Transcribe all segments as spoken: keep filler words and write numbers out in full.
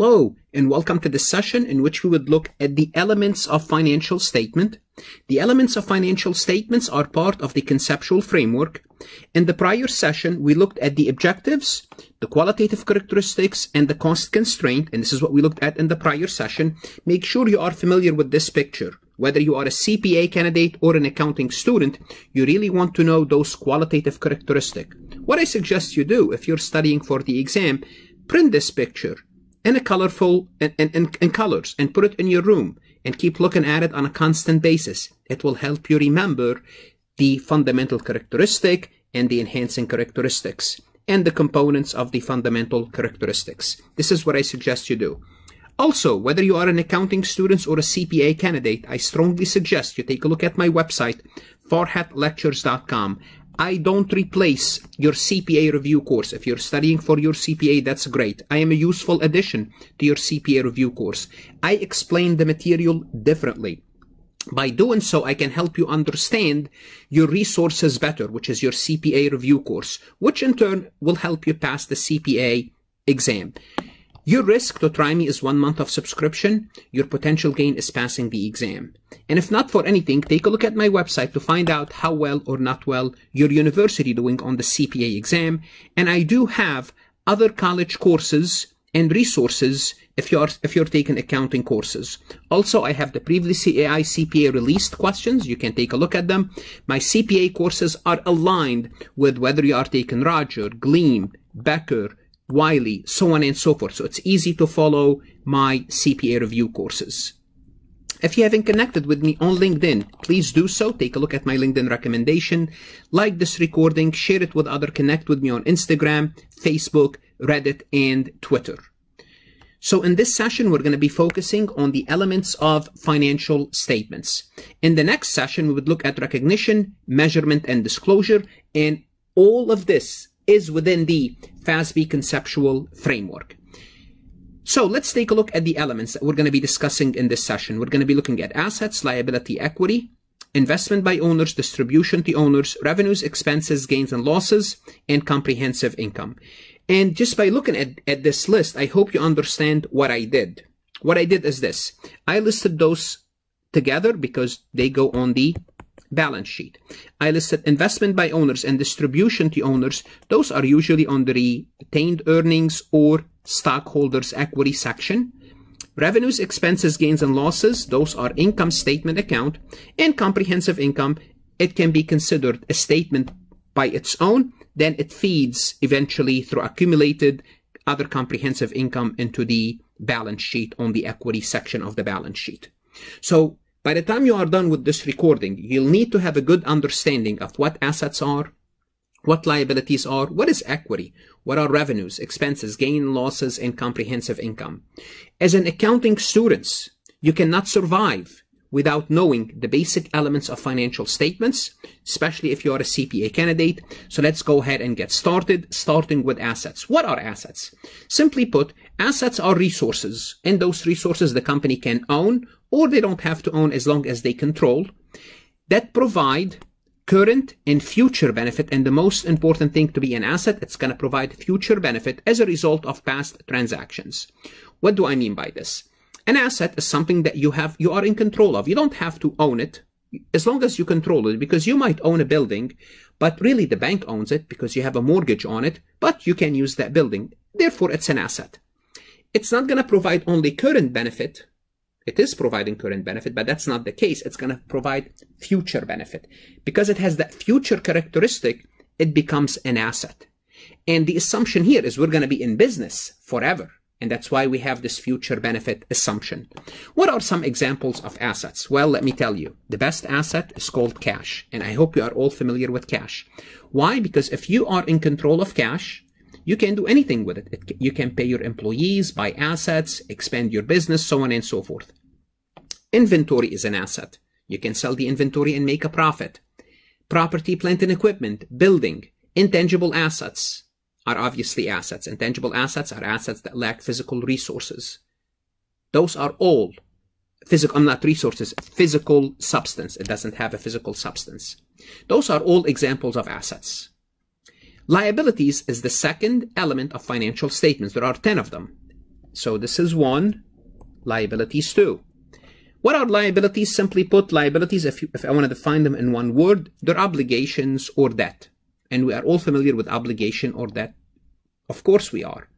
Hello, and welcome to this session in which we would look at the elements of financial statement. The elements of financial statements are part of the conceptual framework. In the prior session, we looked at the objectives, the qualitative characteristics, and the cost constraint, and this is what we looked at in the prior session. Make sure you are familiar with this picture. Whether you are a C P A candidate or an accounting student, you really want to know those qualitative characteristics. What I suggest you do if you're studying for the exam, print this picture. In a colorful and in, in, in colors, and put it in your room and keep looking at it on a constant basis. It will help you remember the fundamental characteristic and the enhancing characteristics and the components of the fundamental characteristics. This is what I suggest you do. Also, whether you are an accounting student or a C P A candidate, I strongly suggest you take a look at my website, Farhat Lectures dot com. I don't replace your C P A review course. If you're studying for your C P A, that's great. I am a useful addition to your C P A review course. I explain the material differently. By doing so, I can help you understand your resources better, which is your C P A review course, which in turn will help you pass the C P A exam. Your risk to try me is one month of subscription. Your potential gain is passing the exam. And if not for anything, take a look at my website to find out how well or not well your university is doing on the C P A exam. And I do have other college courses and resources if you're if you're taking accounting courses. Also, I have the previously A I C P A released questions. You can take a look at them. My C P A courses are aligned with whether you are taking Roger, Gleim, Becker, Wiley, so on and so forth. So it's easy to follow my C P A review courses. If you haven't connected with me on LinkedIn, please do so. Take a look at my LinkedIn recommendation. Like this recording, share it with others, connect with me on Instagram, Facebook, Reddit, and Twitter. So in this session, we're going to be focusing on the elements of financial statements. In the next session, we would look at recognition, measurement, and disclosure, and all of this is within the F A S B conceptual framework. So let's take a look at the elements that we're going to be discussing in this session. We're going to be looking at assets, liability, equity, investment by owners, distribution to owners, revenues, expenses, gains and losses, and comprehensive income. And just by looking at, at this list, I hope you understand what I did. What I did is this. I listed those together because they go on the balance sheet. I listed investment by owners and distribution to owners. Those are usually on the retained earnings or stockholders' equity section. Revenues, expenses, gains, and losses. Those are income statement account. And comprehensive income, it can be considered a statement by its own. Then it feeds eventually through accumulated other comprehensive income into the balance sheet on the equity section of the balance sheet. So by the time you are done with this recording, you'll need to have a good understanding of what assets are, what liabilities are, what is equity, what are revenues, expenses, gain, losses, and comprehensive income. As an accounting student, you cannot survive without knowing the basic elements of financial statements, especially if you are a C P A candidate. So let's go ahead and get started, starting with assets. What are assets? Simply put, assets are resources, and those resources the company can own or they don't have to own as long as they control, that provide current and future benefit. And the most important thing to be an asset, it's going to provide future benefit as a result of past transactions. What do I mean by this? An asset is something that you have, you are in control of. You don't have to own it as long as you control it, because you might own a building, but really the bank owns it because you have a mortgage on it, but you can use that building. Therefore, it's an asset. It's not going to provide only current benefit. It is providing current benefit, but that's not the case. It's going to provide future benefit. Because it has that future characteristic, it becomes an asset. And the assumption here is we're going to be in business forever. And that's why we have this future benefit assumption. What are some examples of assets? Well, let me tell you. The best asset is called cash. And I hope you are all familiar with cash. Why? Because if you are in control of cash, you can do anything with it. it. You can pay your employees, buy assets, expand your business, so on and so forth. Inventory is an asset. You can sell the inventory and make a profit. Property, plant and equipment, building, intangible assets are obviously assets. Intangible assets are assets that lack physical resources. Those are all physical, I'm not resources, physical substance. It doesn't have a physical substance. Those are all examples of assets. Liabilities is the second element of financial statements. There are ten of them. So this is one, liabilities two. What are liabilities? Simply put, liabilities, if, you, if I want to define them in one word, they're obligations or debt. And we are all familiar with obligation or debt. Of course we are.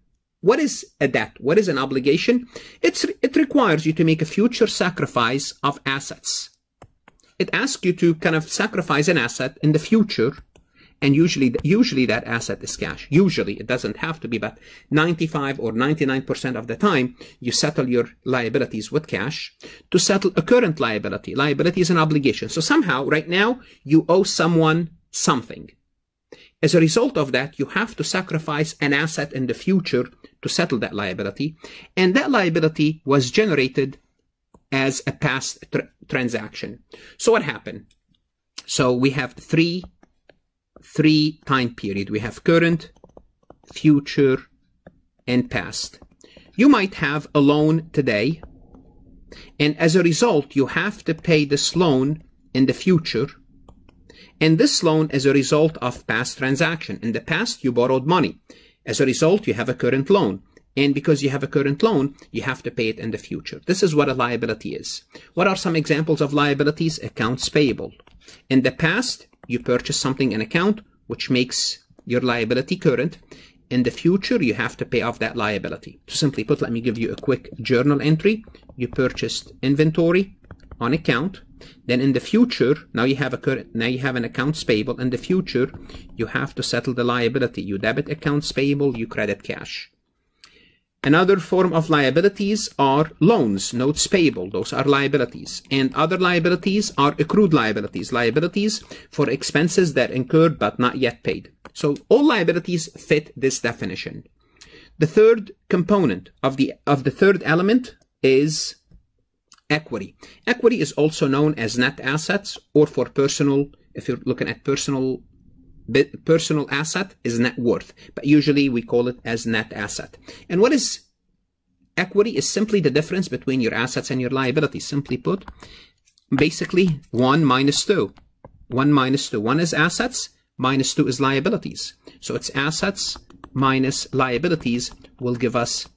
What is a debt? What is an obligation? It's, it requires you to make a future sacrifice of assets. It asks you to kind of sacrifice an asset in the future. And usually, usually that asset is cash. Usually, it doesn't have to be, but ninety-five or ninety-nine percent of the time, you settle your liabilities with cash to settle a current liability. Liability is an obligation. So somehow, right now, you owe someone something. As a result of that, you have to sacrifice an asset in the future to settle that liability. And that liability was generated as a past tr- transaction. So what happened? So we have three three time period. We have current, future, and past. You might have a loan today, and as a result, you have to pay this loan in the future, and this loan is a result of past transaction. In the past, you borrowed money. As a result, you have a current loan, and because you have a current loan, you have to pay it in the future. This is what a liability is. What are some examples of liabilities? Accounts payable. In the past, you purchase something in account, which makes your liability current. In the future, you have to pay off that liability. To simply put, let me give you a quick journal entry. You purchased inventory on account. Then in the future, now you have a current, now you have an accounts payable. In the future, you have to settle the liability. You debit accounts payable, you credit cash. Another form of liabilities are loans, notes payable. Those are liabilities. And other liabilities are accrued liabilities, liabilities for expenses that incurred but not yet paid. So all liabilities fit this definition. The third component of the, of the third element is equity. Equity is also known as net assets, or for personal, if you're looking at personal personal asset is net worth, but usually we call it as net asset. And what is equity is simply the difference between your assets and your liabilities. Simply put, basically one minus two, one minus two, one is assets, minus two is liabilities. So it's assets minus liabilities will give us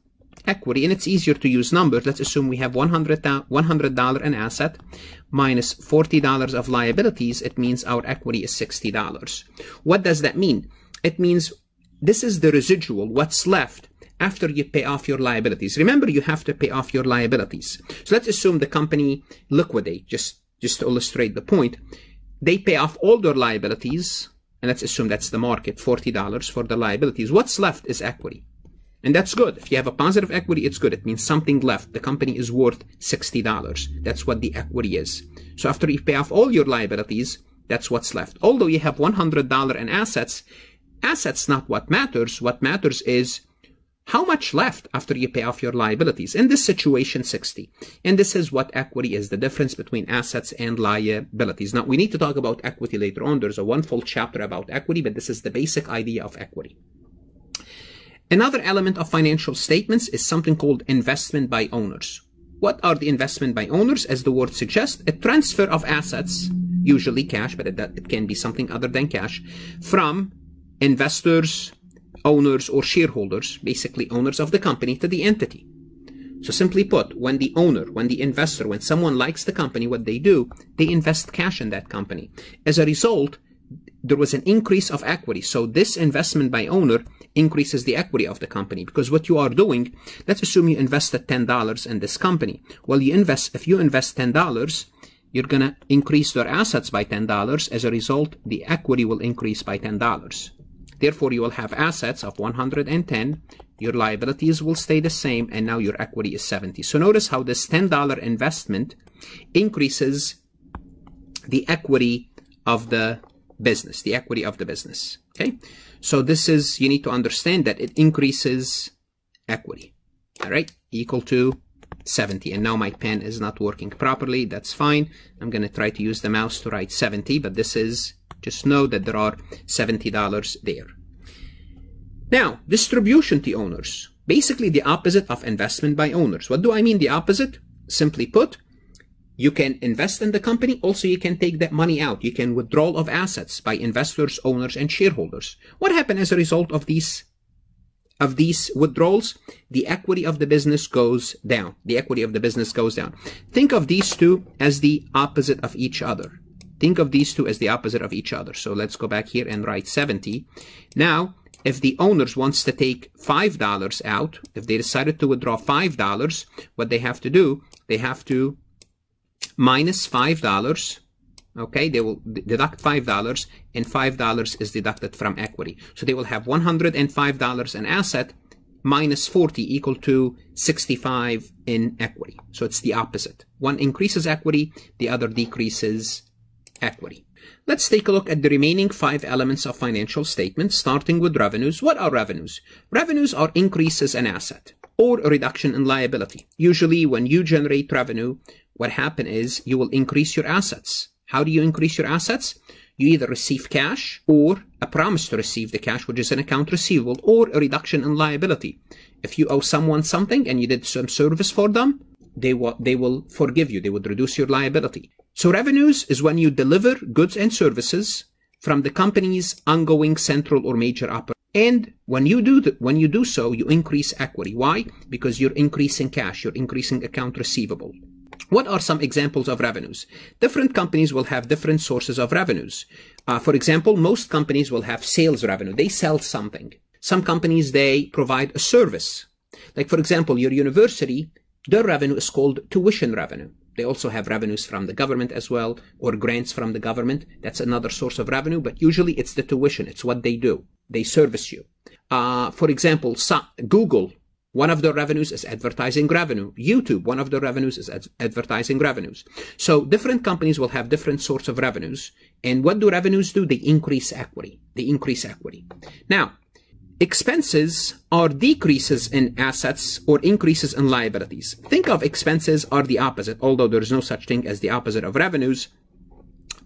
equity, and it's easier to use numbers. Let's assume we have one hundred dollars an asset minus forty dollars of liabilities. It means our equity is sixty dollars. What does that mean? It means this is the residual, what's left after you pay off your liabilities. Remember, you have to pay off your liabilities. So let's assume the company liquidate, just, just to illustrate the point. They pay off all their liabilities, and let's assume that's the market, forty dollars for the liabilities. What's left is equity. And that's good. If you have a positive equity, it's good. It means something left. The company is worth sixty dollars. That's what the equity is. So after you pay off all your liabilities, that's what's left. Although you have one hundred dollars in assets, assets not what matters. What matters is how much left after you pay off your liabilities. In this situation, sixty. And this is what equity is, the difference between assets and liabilities. Now, we need to talk about equity later on. There's a one full chapter about equity, but this is the basic idea of equity. Another element of financial statements is something called investment by owners. What are the investment by owners? As the word suggests, a transfer of assets, usually cash, but it, it can be something other than cash, from investors, owners, or shareholders, basically owners of the company, to the entity. So simply put, when the owner, when the investor, when someone likes the company, what they do, they invest cash in that company. As a result, there was an increase of equity. So this investment by owner increases the equity of the company, because what you are doing, let's assume you invested ten dollars in this company. Well, you invest, if you invest ten dollars, you're going to increase their assets by ten dollars. As a result, the equity will increase by ten dollars. Therefore, you will have assets of one hundred ten. Your liabilities will stay the same, and now your equity is seventy. So notice how this ten dollar investment increases the equity of the business, the equity of the business. Okay, so this is, you need to understand that it increases equity. All right, equal to seventy. And now my pen is not working properly. That's fine. I'm going to try to use the mouse to write seventy, but this is, just know that there are seventy dollars there. Now, distribution to owners, basically the opposite of investment by owners. What do I mean the opposite? Simply put, you can invest in the company. Also, you can take that money out. You can withdraw of assets by investors, owners, and shareholders. What happened as a result of these of these withdrawals, the equity of the business goes down. The equity of the business goes down. Think of these two as the opposite of each other. Think of these two as the opposite of each other. So let's go back here and write seventy. Now, if the owners wants to take five dollars out, if they decided to withdraw five dollars, what they have to do, they have to minus five dollars. Okay, they will deduct five dollars, and five dollars is deducted from equity. So they will have one hundred five dollars in asset minus forty equal to sixty-five in equity. So it's the opposite. One increases equity, the other decreases equity. Let's take a look at the remaining five elements of financial statements, starting with revenues. What are revenues? Revenues are increases in asset or a reduction in liability. Usually when you generate revenue, what happens is you will increase your assets. How do you increase your assets? You either receive cash or a promise to receive the cash, which is an account receivable, or a reduction in liability. If you owe someone something and you did some service for them, they will, they will forgive you. They would reduce your liability. So revenues is when you deliver goods and services from the company's ongoing central or major operation. And when you do th- when you do so, you increase equity. Why? Because you're increasing cash. You're increasing account receivable. What are some examples of revenues? Different companies will have different sources of revenues. Uh, for example, most companies will have sales revenue. They sell something. Some companies, they provide a service. Like, for example, your university, their revenue is called tuition revenue. They also have revenues from the government as well, or grants from the government. That's another source of revenue, but usually it's the tuition. It's what they do. They service you. Uh, for example, Google. One of their revenues is advertising revenue. YouTube, one of their revenues is ad advertising revenues. So different companies will have different sorts of revenues. And what do revenues do? They increase equity. They increase equity. Now, expenses are decreases in assets or increases in liabilities. Think of expenses are the opposite, although there is no such thing as the opposite of revenues.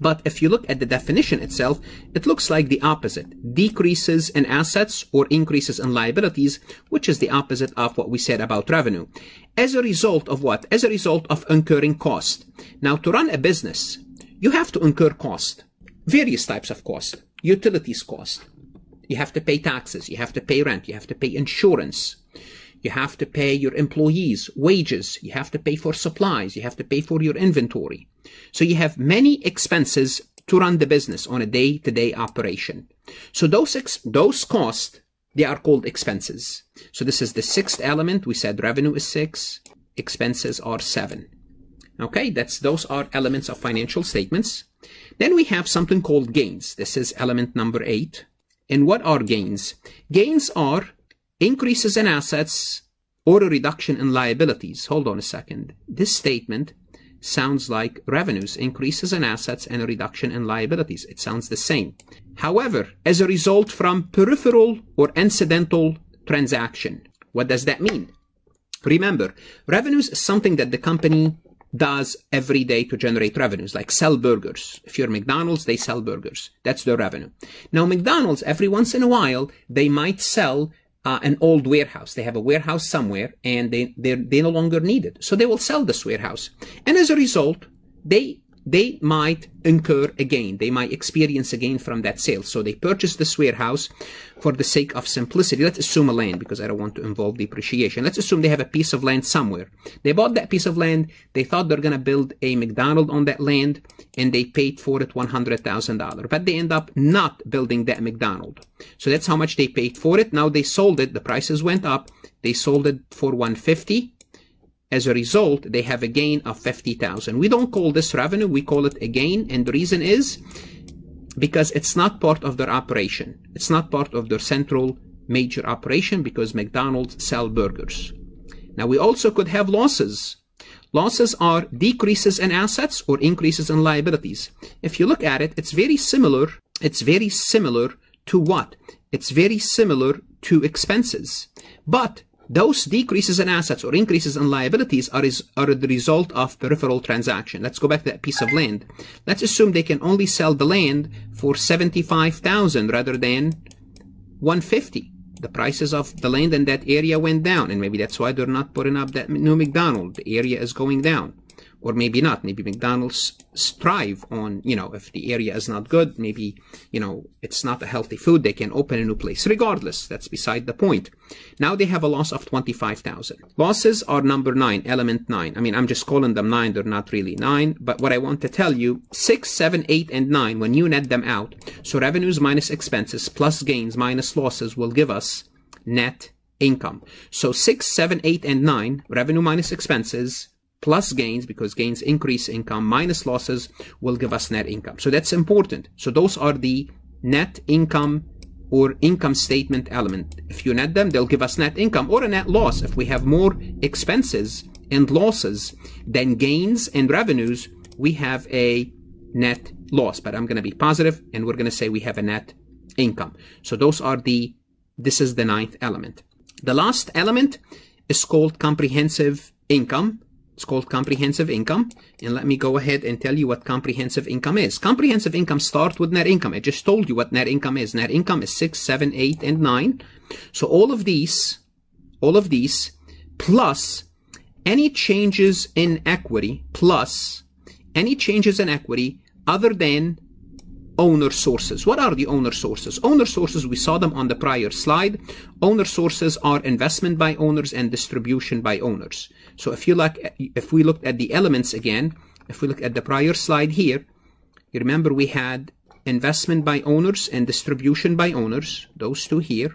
But if you look at the definition itself, it looks like the opposite. Decreases in assets or increases in liabilities, which is the opposite of what we said about revenue. As a result of what? As a result of incurring cost. Now, to run a business, you have to incur cost. Various types of cost. Utilities cost. You have to pay taxes. You have to pay rent. You have to pay insurance. You have to pay your employees wages. You have to pay for supplies. You have to pay for your inventory. So you have many expenses to run the business on a day-to-day operation. So those, ex those costs, they are called expenses. So this is the sixth element. We said revenue is six, expenses are seven. Okay, that's, those are elements of financial statements. Then we have something called gains. This is element number eight. And what are gains? Gains are increases in assets or a reduction in liabilities. Hold on a second. This statement sounds like revenues, increases in assets and a reduction in liabilities. It sounds the same. However, as a result from peripheral or incidental transaction. What does that mean? Remember, revenues is something that the company does every day to generate revenues, like sell burgers. If you're McDonald's, they sell burgers. That's their revenue. Now, McDonald's, every once in a while, they might sell Uh, an old warehouse. They have a warehouse somewhere and they, they they no longer need it. So they will sell this warehouse. And as a result, they they might incur a gain. They might experience a gain from that sale. So they purchase this warehouse for the sake of simplicity. Let's assume a land, because I don't want to involve depreciation. Let's assume they have a piece of land somewhere. They bought that piece of land. They thought they're going to build a McDonald's on that land and they paid for it one hundred thousand dollars. But they end up not building that McDonald's. So that's how much they paid for it. Now they sold it. The prices went up. They sold it for one hundred fifty thousand dollars. As a result, they have a gain of fifty thousand dollars. We don't call this revenue, we call it a gain, and the reason is because it's not part of their operation. It's not part of their central major operation because McDonald's sell burgers. Now, we also could have losses. Losses are decreases in assets or increases in liabilities. If you look at it, it's very similar. It's very similar to what? It's very similar to expenses. But those decreases in assets or increases in liabilities are, is, are the result of peripheral transaction. Let's go back to that piece of land. Let's assume they can only sell the land for seventy-five thousand dollars rather than one hundred fifty thousand dollars. The prices of the land in that area went down, and maybe that's why they're not putting up that new McDonald's. The area is going down. or maybe not. Maybe McDonald's strive on, you know, if the area is not good, maybe, you know, it's not a healthy food, they can open a new place. Regardless, that's beside the point. Now they have a loss of twenty-five thousand. Losses are number nine, element nine. I mean, I'm just calling them nine. They're not really nine. But what I want to tell you, six, seven, eight, and nine, when you net them out, so revenues minus expenses plus gains minus losses will give us net income. So six, seven, eight, and nine, revenue minus expenses plus gains, because gains increase income, minus losses will give us net income. So that's important. So those are the net income or income statement element. If you net them, they'll give us net income or a net loss. If we have more expenses and losses than gains and revenues, we have a net loss. But I'm going to be positive, and we're going to say we have a net income. So those are the, this is the ninth element. The last element is called comprehensive income. It's called comprehensive income. And let me go ahead and tell you what comprehensive income is. Comprehensive income starts with net income. I just told you what net income is. Net income is six, seven, eight, and nine. So all of these, all of these, plus any changes in equity, plus any changes in equity other than owner sources. What are the owner sources? Owner sources, we saw them on the prior slide. Owner sources are investment by owners and distribution by owners. So if you like, if we looked at the elements again, if we look at the prior slide here, you remember we had investment by owners and distribution by owners, those two here.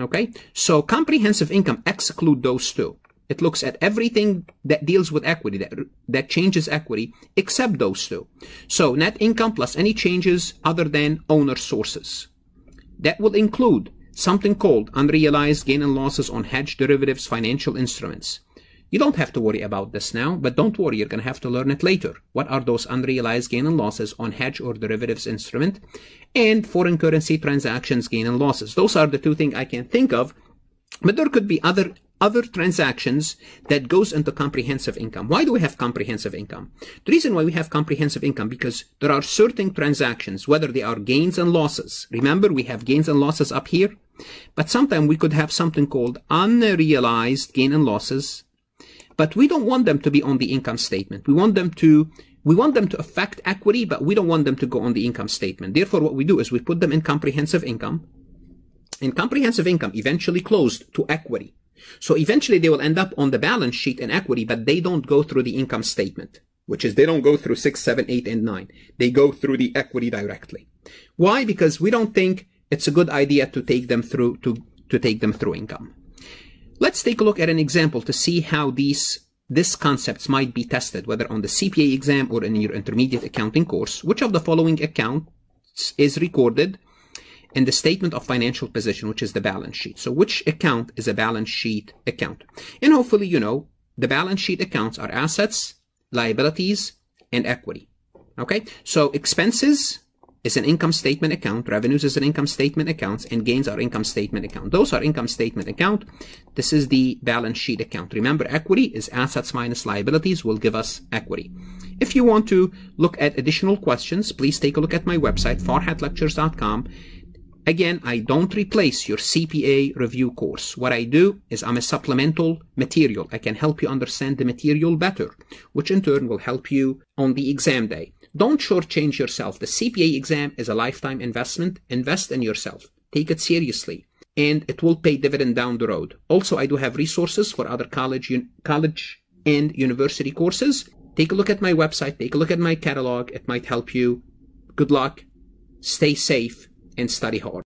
Okay, so comprehensive income excludes those two. It looks at everything that deals with equity, that, that changes equity, except those two. So net income plus any changes other than owner sources. That will include something called unrealized gain and losses on hedge derivatives, financial instruments. You don't have to worry about this now, but don't worry, you're going to have to learn it later. What are those unrealized gain and losses on hedge or derivatives instrument? And foreign currency transactions, gain and losses. Those are the two things I can think of, but there could be other other transactions that goes into comprehensive income. Why do we have comprehensive income? The reason why we have comprehensive income, because there are certain transactions, whether they are gains and losses. Remember, we have gains and losses up here, but sometimes we could have something called unrealized gain and losses, but we don't want them to be on the income statement. We want them to We want them to affect equity, but we don't want them to go on the income statement. Therefore, what we do is we put them in comprehensive income, and comprehensive income eventually closed to equity. So eventually they will end up on the balance sheet in equity, but they don't go through the income statement, which is they don't go through six, seven, eight, and nine. They go through the equity directly. Why? Because we don't think it's a good idea to take them through, to, to take them through income. Let's take a look at an example to see how these, these concepts might be tested, whether on the C P A exam or in your intermediate accounting course. Which of the following accounts is recorded in the statement of financial position, which is the balance sheet? So which account is a balance sheet account? And hopefully, you know, the balance sheet accounts are assets, liabilities, and equity. Okay, so expenses is an income statement account, revenues is an income statement account, and gains are income statement account. Those are income statement account. This is the balance sheet account. Remember, equity is assets minus liabilities will give us equity. If you want to look at additional questions, please take a look at my website, farhat lectures dot com. Again, I don't replace your C P A review course. What I do is I'm a supplemental material. I can help you understand the material better, which in turn will help you on the exam day. Don't shortchange yourself. The C P A exam is a lifetime investment. Invest in yourself. Take it seriously, and it will pay dividend down the road. Also, I do have resources for other college, college and university courses. Take a look at my website. Take a look at my catalog. It might help you. Good luck. Stay safe and study hard.